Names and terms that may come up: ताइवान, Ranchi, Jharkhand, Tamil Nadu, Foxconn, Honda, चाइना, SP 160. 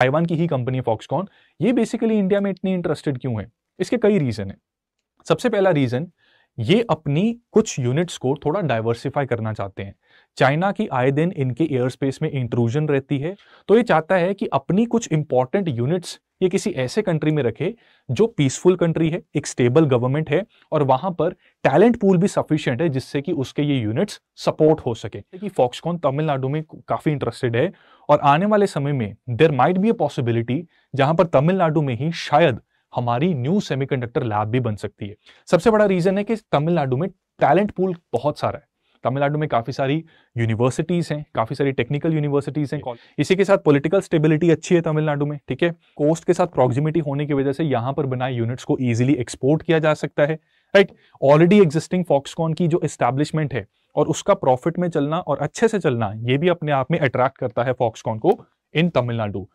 ताइवान की ही कंपनी है फॉक्सकॉन। ये बेसिकली इंडिया में इतनी इंटरेस्टेड क्यों है, इसके कई रीजन है। सबसे पहला रीजन, ये अपनी कुछ यूनिट्स को थोड़ा डाइवर्सिफाई करना चाहते हैं। चाइना की आए दिन इनके एयर स्पेस में इंट्रूजन रहती है, तो ये चाहता है कि अपनी कुछ इंपॉर्टेंट यूनिट्स ये किसी ऐसे कंट्री में रखे जो पीसफुल कंट्री है, एक स्टेबल गवर्नमेंट है और वहां पर टैलेंट पूल भी सफिशिएंट है जिससे कि उसके ये यूनिट्स सपोर्ट हो सके। कि फॉक्सकॉन तमिलनाडु में काफी इंटरेस्टेड है और आने वाले समय में there might be a possibility जहां पर तमिलनाडु में ही शायद हमारी न्यू सेमीकंडक्टर लैब भी बन सकती है। सबसे बड़ा रीजन है कि तमिलनाडु में टैलेंट पूल बहुत सारा है। तमिलनाडु में काफी सारी यूनिवर्सिटीज हैं, काफी सारी टेक्निकल यूनिवर्सिटीज हैं। इसी के साथ पॉलिटिकल स्टेबिलिटी अच्छी है तमिलनाडु में, ठीक है। कोस्ट के साथ प्रॉक्सिमिटी होने की वजह से यहाँ पर बनाए यूनिट्स को इजीली एक्सपोर्ट किया जा सकता है, राइट। ऑलरेडी एग्जिस्टिंग फॉक्सकॉन की जो एस्टैब्लिशमेंट है और उसका प्रॉफिट में चलना और अच्छे से चलना, ये भी अपने आप में अट्रैक्ट करता है फॉक्सकॉन को इन तमिलनाडु।